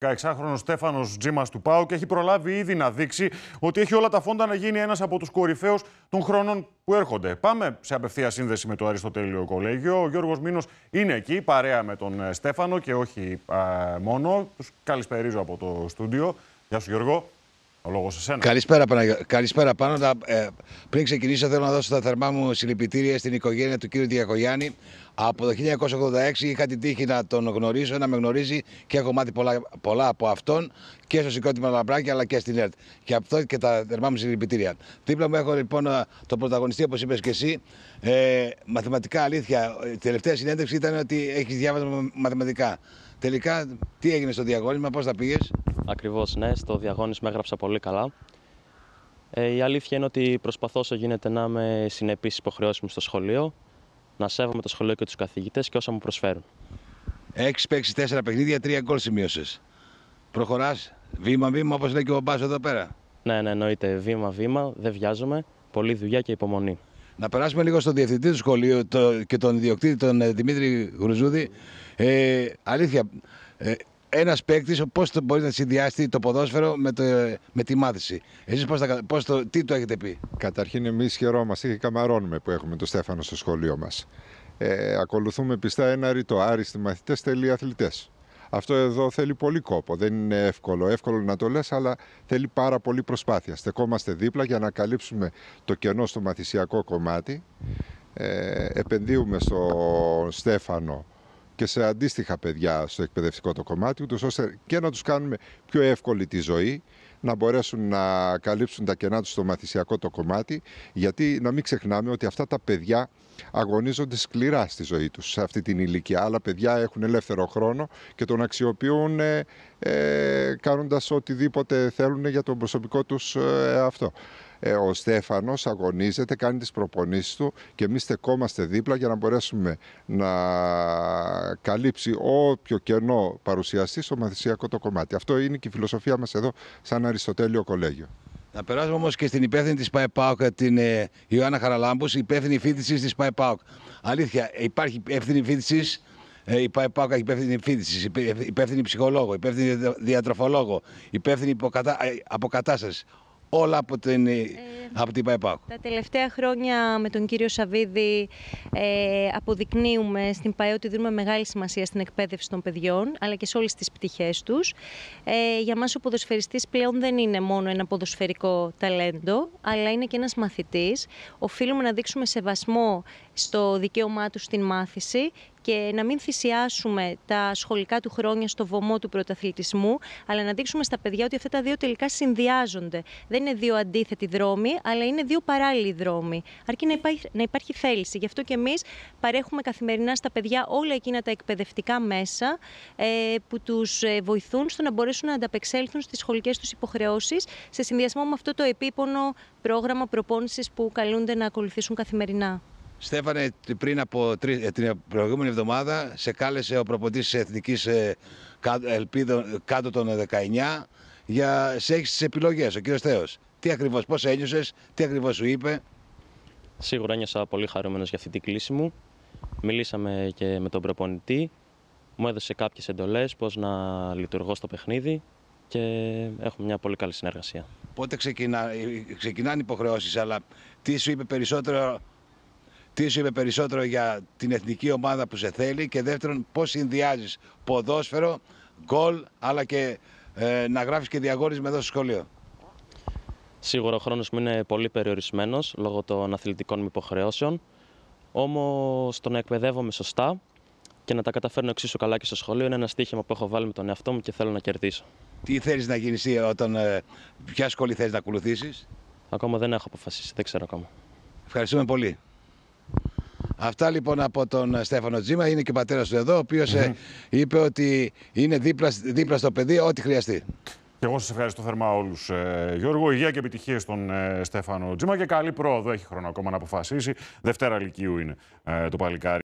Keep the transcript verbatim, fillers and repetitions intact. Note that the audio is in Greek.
δεκαεξάχρονος Στέφανος Τζίμας του ΠΑΟΚ έχει προλάβει ήδη να δείξει ότι έχει όλα τα φόντα να γίνει ένας από τους κορυφαίους των χρόνων που έρχονται. Πάμε σε απευθεία σύνδεση με το Αριστοτέλειο Κολέγιο. Ο Γιώργος Μήνος είναι εκεί, παρέα με τον Στέφανο και όχι ε, μόνο. Τους καλησπερίζω από το στούντιο. Γεια σου Γιώργο, ο λόγος σε σένα. Καλησπέρα, καλησπέρα Πάνοντα. Ε, πριν ξεκινήσω θέλω να δώσω τα θερμά μου συλληπιτήρια στην οικογένεια του κ. Διακογιάννη. Από το χίλια εννιακόσια ογδόντα έξι είχα την τύχη να τον γνωρίσω, να με γνωρίζει και έχω μάθει πολλά, πολλά από αυτόν και στο Συγκρότημα Λαμπράκη αλλά και στην ΕΡΤ. Και αυτό και τα θερμά μου συλληπιτήρια. Δίπλα μου έχω λοιπόν τον πρωταγωνιστή, όπως είπες και εσύ. Ε, μαθηματικά, αλήθεια. Η τελευταία συνέντευξη ήταν ότι έχεις διάβασμα μαθηματικά. Τελικά, τι έγινε στο διαγώνισμα, πώς τα πήγες? Ακριβώς, ναι. Στο διαγώνισμα έγραψα πολύ καλά. Ε, η αλήθεια είναι ότι προσπαθώ όσο γίνεται να είμαι συνεπής στις υποχρεώσεις μου στο σχολείο. Να σέβομαι το σχολείο και τους καθηγητές και όσα μου προσφέρουν. Έχεις παίξει τέσσερα παιχνίδια, τρία γκολ σημείωσες. Προχωράς βήμα-βήμα, όπως λέει και ο μπαμπάς εδώ πέρα. Ναι, ναι, εννοείται. Βήμα-βήμα, δεν βιάζομαι. Πολύ δουλειά και υπομονή. Να περάσουμε λίγο στον διευθυντή του σχολείου το, και τον ιδιοκτήτη, τον Δημήτρη Γκροζούδη. Ε, αλήθεια, ε, ένας παίκτης, πώς μπορεί να συνδυάσει το ποδόσφαιρο με, το, με τη μάθηση? Εσείς πώς τα, πώς το, τι του έχετε πει? Καταρχήν εμείς χαιρόμαστε και καμαρώνουμε που έχουμε τον Στέφανο στο σχολείο μας. Ε, ακολουθούμε πιστά ένα ρητό, άριστοι μαθητές, τέλειοι αθλητές. Αυτό εδώ θέλει πολύ κόπο, δεν είναι εύκολο. Εύκολο να το λες, αλλά θέλει πάρα πολύ προσπάθεια. Στεκόμαστε δίπλα για να καλύψουμε το κενό στο μαθησιακό κομμάτι. Ε, επενδύουμε στον Στέφανο και σε αντίστοιχα παιδιά στο εκπαιδευτικό το κομμάτι, ούτως ώστε και να τους κάνουμε πιο εύκολη τη ζωή, να μπορέσουν να καλύψουν τα κενά τους στο μαθησιακό το κομμάτι, γιατί να μην ξεχνάμε ότι αυτά τα παιδιά αγωνίζονται σκληρά στη ζωή τους σε αυτή την ηλικία. Άλλα παιδιά έχουν ελεύθερο χρόνο και τον αξιοποιούν ε, ε, κάνοντας οτιδήποτε θέλουν για τον προσωπικό τους ε, αυτό. Ε, ο Στέφανος αγωνίζεται, κάνει τις προπονήσεις του και εμείς στεκόμαστε δίπλα για να μπορέσουμε να καλύψει όποιο κενό παρουσιαστεί στο μαθησιακό το κομμάτι. Αυτό είναι και η φιλοσοφία μας εδώ σαν Αριστοτέλειο Κολέγιο. Να περάσουμε όμως και στην υπεύθυνη της ΠΑΕΠΑΟΚ, την ε, Ιωάννα Χαραλάμπους, υπεύθυνη φοιτησής της ΠΑΕΠΑΟΚ. Αλήθεια, υπάρχει υπεύθυνη φοιτησής, ε, η ΠΑΕΠΑΟΚ έχει υπεύθυνη φοιτησής, υπεύθυνη ψυχολόγο, υπεύθυνη διατροφολόγο, υπεύθυνη υποκατα... αποκατάσταση. Όλα από την, ε, από την ΠΑΕΠΑΟΚ. Τα τελευταία χρόνια με τον κύριο Σαββίδη ε, αποδεικνύουμε στην ΠΑΕ ότι δίνουμε μεγάλη σημασία στην εκπαίδευση των παιδιών, αλλά και σε όλες τις πτυχές τους. Ε, για μας ο ποδοσφαιριστής πλέον δεν είναι μόνο ένα ποδοσφαιρικό ταλέντο, αλλά είναι και ένας μαθητής. Οφείλουμε να δείξουμε σεβασμό στο δικαίωμά του στην μάθηση και να μην θυσιάσουμε τα σχολικά του χρόνια στο βωμό του πρωταθλητισμού, αλλά να δείξουμε στα παιδιά ότι αυτά τα δύο τελικά συνδυάζονται. Δεν είναι δύο αντίθετοι δρόμοι, αλλά είναι δύο παράλληλοι δρόμοι. Αρκεί να υπάρχει, να υπάρχει θέληση. Γι' αυτό και εμείς παρέχουμε καθημερινά στα παιδιά όλα εκείνα τα εκπαιδευτικά μέσα ε, που τους ε, βοηθούν στο να μπορέσουν να ανταπεξέλθουν στις σχολικές τους υποχρεώσεις, σε συνδυασμό με αυτό το επίπονο πρόγραμμα προπόνησης που καλούνται να ακολουθήσουν καθημερινά. Στέφανε, πριν από τρι, την προηγούμενη εβδομάδα σε κάλεσε ο προπονητής της Εθνικής ε, Ελπίδων κάτω των δεκαεννιά για σε έχεις τις επιλογές, ο κύριος Θεός. Τι ακριβώς, πώς ένιωσες, τι ακριβώς σου είπε? Σίγουρα ένιωσα πολύ χαρούμενος για αυτή την κλίση μου. Μιλήσαμε και με τον προπονητή. Μου έδωσε κάποιες εντολές πώς να λειτουργώ στο παιχνίδι και έχουμε μια πολύ καλή συνεργασία. Πότε ξεκινά, ξεκινάνε υποχρεώσεις, αλλά τι σου είπε περισσότερο? Τι σου είπε περισσότερο για την εθνική ομάδα που σε θέλει και δεύτερον πώς συνδυάζεις ποδόσφαιρο, γκολ αλλά και ε, να γράφεις και διαγώνισμα εδώ στο σχολείο? Σίγουρα ο χρόνος μου είναι πολύ περιορισμένος λόγω των αθλητικών μου υποχρεώσεων. Όμως το να εκπαιδεύομαι σωστά και να τα καταφέρνω εξίσου καλά και στο σχολείο είναι ένα στοίχημα που έχω βάλει με τον εαυτό μου και θέλω να κερδίσω. Τι θέλεις να γίνεις όταν, ε, ποια σχολή θέλεις να ακολουθήσεις? Ακόμα δεν έχω αποφασίσει, δεν ξέρω ακόμα. Ευχαριστούμε πολύ. Αυτά λοιπόν από τον Στέφανο Τζίμα, είναι και ο πατέρας του εδώ, ο οποίος mm-hmm. είπε ότι είναι δίπλα, δίπλα στο παιδί ό,τι χρειαστεί. Και εγώ σας ευχαριστώ θερμά όλους, Γιώργο. Υγεία και επιτυχίες στον Στέφανο Τζίμα και καλή πρόοδο. Έχει χρόνο ακόμα να αποφασίσει. Δευτέρα Λυκείου είναι το παλικάρι.